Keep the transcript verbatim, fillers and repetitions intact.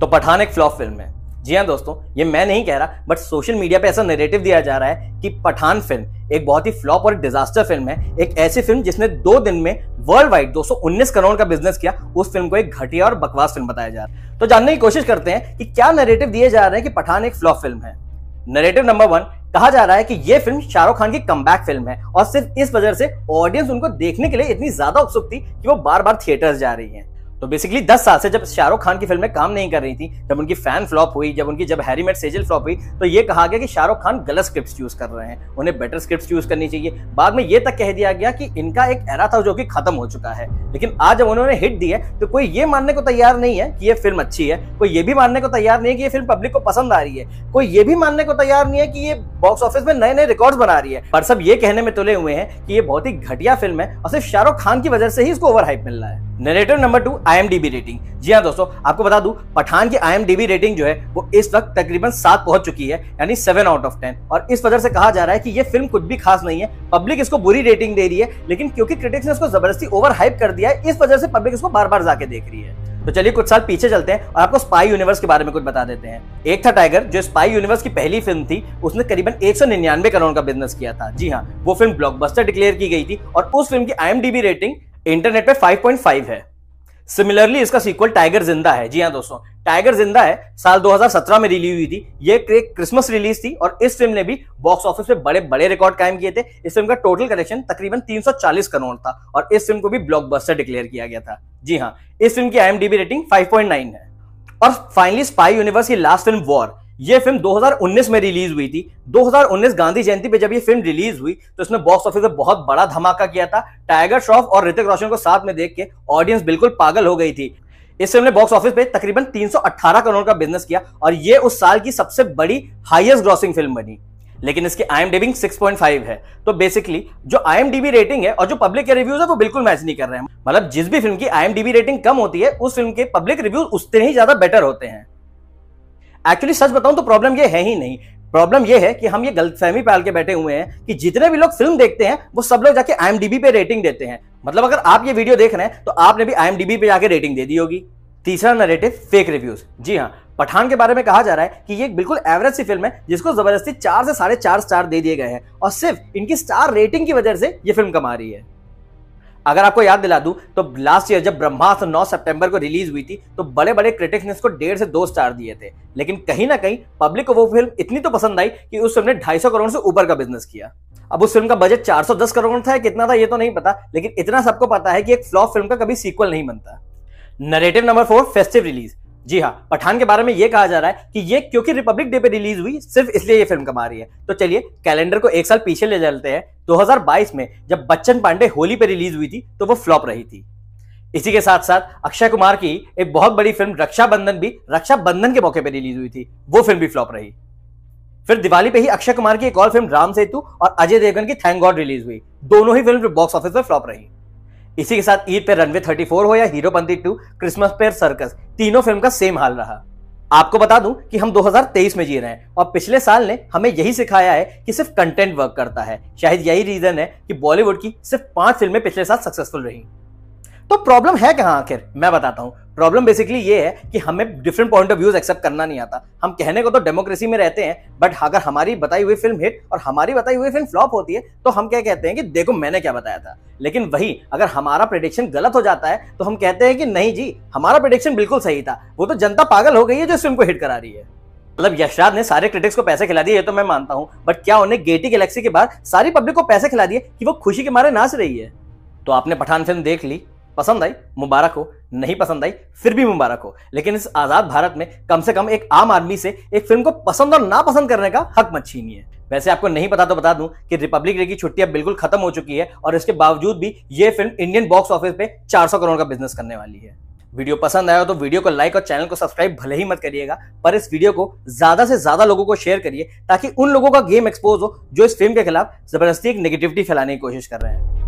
तो पठान एक flop film है। जी हाँ दोस्तों, ये मैं नहीं कह रहा, बट सोशल मीडिया पे ऐसा नैरेटिव दिया जा रहा है कि पठान फिल्म एक बहुत ही फ्लॉप और डिजास्टर फिल्म है। एक ऐसी फिल्म जिसने दो दिन में वर्ल्ड वाइड दो सौ उन्नीस करोड़ का बिजनेस किया, उस फिल्म को एक घटिया और बकवास फिल्म बताया जा रहा है। तो जानने की कोशिश करते हैं कि क्या नैरेटिव दिए जा रहे हैं कि पठान एक फ्लॉप फिल्म है। नैरेटिव नंबर वन, कहा जा रहा है कि यह फिल्म शाहरुख खान की कमबैक फिल्म है और सिर्फ इस वजह से ऑडियंस उनको देखने के लिए इतनी ज्यादा उत्सुक थी कि वो बार बार थिएटर्स जा रही है। तो बेसिकली दस साल से जब शाहरुख खान की फिल्में काम नहीं कर रही थी, जब उनकी फैन फ्लॉप हुई, जब उनकी जब हैरी मेट सेजल फ्लॉप हुई, तो ये कहा गया कि शाहरुख खान गलत स्क्रिप्ट्स यूज कर रहे हैं, उन्हें बेटर स्क्रिप्ट्स यूज करनी चाहिए। बाद में ये तक कह दिया गया कि इनका एक एरा था जो कि खत्म हो चुका है। लेकिन आज जब उन्होंने हिट दी है तो कोई ये मानने को तैयार नहीं है कि ये फिल्म अच्छी है, कोई ये भी मानने को तैयार नहीं है कि ये फिल्म पब्लिक को पसंद आ रही है, कोई ये भी मानने को तैयार नहीं है कि ये बॉक्स ऑफिस में नए नए रिकॉर्ड बना रही है। पर सब ये कहने में तुले हुए हैं कि ये बहुत ही घटिया फिल्म है और सिर्फ शाहरुख खान की वजह से ही इसको ओवर हाइप मिल रहा है। Narrative number two, I M D B rating. जी हाँ दोस्तों, आपको बता दूं पठान की I M D B rating जो है वो इस वक्त तकरीबन सात पहुंच चुकी है, यानी सेवन आउट ऑफ टेन। और इस वजह से कहा जा रहा है कि ये फिल्म कुछ भी खास नहीं है, पब्लिक इसको बुरी रेटिंग दे रही है, लेकिन क्योंकि क्रिटिक्स ने इसको जबरदस्ती ओवर हाइप कर दिया है, इस वजह से पब्लिक इसको बार बार जाके देख रही है। तो चलिए कुछ साल पीछे चलते हैं और आपको स्पाई यूनिवर्स के बारे में कुछ बता देते हैं। एक था टाइगर, जो स्पाई यूनिवर्स की पहली फिल्म थी, उसने करीबन एक सौ निन्यानवे करोड़ का बिजनेस किया था। जी हाँ, वो फिल्म ब्लॉकबस्टर डिक्लेयर की गई थी और उस फिल्म की I M D B rating internet पे फाइव पॉइंट फाइव है। सिमिलरली इसका सीक्वल टाइगर जिंदा है। जी हाँ दोस्तों, टाइगर जिंदा है साल दो हज़ार सत्रह में रिलीज हुई थी, ये एक क्रिसमस रिलीज थी और इस फिल्म ने भी बॉक्स ऑफिस पे बड़े बड़े रिकॉर्ड कायम किए थे। इस फिल्म का टोटल कलेक्शन तकरीबन तीन सौ चालीस करोड़ था और इस फिल्म को भी ब्लॉकबस्टर डिक्लेयर किया गया था। जी हाँ, इस फिल्म की I M D B rating five point nine है। और फाइनली स्पाई यूनिवर्स की लास्ट फिल्म वॉर, ये फिल्म दो हज़ार उन्नीस में रिलीज हुई थी। दो हज़ार उन्नीस गांधी जयंती पे जब ये फिल्म रिलीज हुई तो इसने बॉक्स ऑफिस पे बहुत बड़ा धमाका किया था। टाइगर श्रॉफ और ऋतिक रोशन को साथ में देख के ऑडियंस बिल्कुल पागल हो गई थी। इस फिल्म ने बॉक्स ऑफिस पे तकरीबन तीन सौ अठारह करोड़ का बिजनेस किया और ये उस साल की सबसे बड़ी हाईएस्ट ग्रॉसिंग फिल्म बनी, लेकिन इसकी I M D B six point five है। तो बेसिकली जो I M D B rating है और जो पब्लिक के रिव्यूज है वो बिल्कुल मैच नहीं कर रहे हैं। मतलब जिस भी फिल्म की I M D B rating कम होती है उस फिल्म के पब्लिक रिव्यूज उससे ही ज्यादा बेटर होते हैं। एक्चुअली सच बताऊं तो प्रॉब्लम ये है ही नहीं, प्रॉब्लम ये है कि हम ये गलतफहमी पाल के बैठे हुए हैं कि जितने भी लोग फिल्म देखते हैं वो सब लोग जाके आई एम डी बी पे रेटिंग देते हैं। मतलब अगर आप ये वीडियो देख रहे हैं तो आपने भी आई एम डी बी पे जाके रेटिंग दे दी होगी। तीसरा नैरेटिव, फेक रिव्यूज। जी हाँ, पठान के बारे में कहा जा रहा है कि ये एक बिल्कुल एवरेज सी फिल्म है जिसको जबरदस्ती चार से साढ़े चार स्टार दे दिए गए हैं और सिर्फ इनकी स्टार रेटिंग की वजह से ये फिल्म कमा रही है। अगर आपको याद दिला दूं तो लास्ट ईयर जब ब्रह्मास्त्र नौ सितंबर को रिलीज हुई थी तो बड़े बड़े क्रिटिक्स ने इसको डेढ़ से दो स्टार दिए थे, लेकिन कहीं ना कहीं पब्लिक को वो फिल्म इतनी तो पसंद आई कि उस फिल्म ने ढाई सौ करोड़ से ऊपर का बिजनेस किया। अब उस फिल्म का बजट चार सौ दस करोड़ था, कितना था ये तो नहीं पता, लेकिन इतना सबको पता है कि एक फ्लॉप फिल्म का कभी सीक्वल नहीं बनता। Narrative number four, festive release. जी हाँ, पठान के बारे में यह कहा जा रहा है कि ये क्योंकि रिपब्लिक डे पे रिलीज हुई सिर्फ इसलिए ये फिल्म कमा रही है। तो चलिए कैलेंडर को एक साल पीछे ले चलते हैं। दो हज़ार बाईस में जब बच्चन पांडे होली पे रिलीज हुई थी तो वो फ्लॉप रही थी। इसी के साथ साथ अक्षय कुमार की एक बहुत बड़ी फिल्म रक्षाबंधन भी रक्षाबंधन के मौके पर रिलीज हुई थी, वो फिल्म भी फ्लॉप रही। फिर दिवाली पे ही अक्षय कुमार की एक और फिल्म राम सेतु और अजय देवगन की थैंक गॉड रिलीज हुई, दोनों ही फिल्म बॉक्स ऑफिस पर फ्लॉप रही। इसी के साथ ईद पे रनवे थर्टी फोर हो या हीरोपंती टू, क्रिसमस पे सर्कस, तीनों फिल्म का सेम हाल रहा। आपको बता दूं कि हम दो हज़ार तेईस में जी रहे हैं और पिछले साल ने हमें यही सिखाया है कि सिर्फ कंटेंट वर्क करता है। शायद यही रीजन है कि बॉलीवुड की सिर्फ पांच फिल्में पिछले साल सक्सेसफुल रही। तो प्रॉब्लम है कहां आखिर, मैं बताता हूं। प्रॉब्लम बेसिकली ये है कि हमें different point of views accept करना नहीं आता। हम कहने को तो डेमोक्रेसी में रहते हैं, बट अगर हमारी बताई हुई फिल्म हिट और हमारी बताई हुई फिल्म फ्लॉप होती है तो हम क्या कहते हैं कि देखो मैंने क्या बताया था। लेकिन वही अगर हमारा प्रेडिक्शन गलत हो जाता है तो हम कहते हैं कि नहीं जी, हमारा प्रेडिक्शन बिल्कुल सही था, वो तो जनता पागल हो गई है जो इस फिल्म को हिट करा रही है। मतलब यश राज ने सारे क्रिटिक्स को पैसे खिला दिए ये तो मैं मानता हूँ, बट क्या उन्हें गेटी गैलेक्सी के बाद सारी पब्लिक को पैसे खिला दिए कि वो खुशी के मारे नाच रही है। तो आपने पठान फिल्म देख ली, पसंद आई मुबारक हो, नहीं पसंद आई फिर भी मुबारक हो, लेकिन इस आजाद भारत में कम से कम एक आम आदमी से एक फिल्म को पसंद और नापसंद करने का हक मत छीनिए। वैसे आपको नहीं पता तो बता दूं कि रिपब्लिक डे की छुट्टी अब बिल्कुल खत्म हो चुकी है और इसके बावजूद भी यह फिल्म इंडियन बॉक्स ऑफिस पे चार सौ करोड़ का बिजनेस करने वाली है। वीडियो पसंद आया हो तो वीडियो को लाइक और चैनल को सब्सक्राइब भले ही मत करिएगा, पर इस वीडियो को ज्यादा से ज्यादा लोगों को शेयर करिए ताकि उन लोगों का गेम एक्सपोज हो जो इस फिल्म के खिलाफ जबरदस्ती एक नेगेटिविटी फैलाने की कोशिश कर रहे हैं।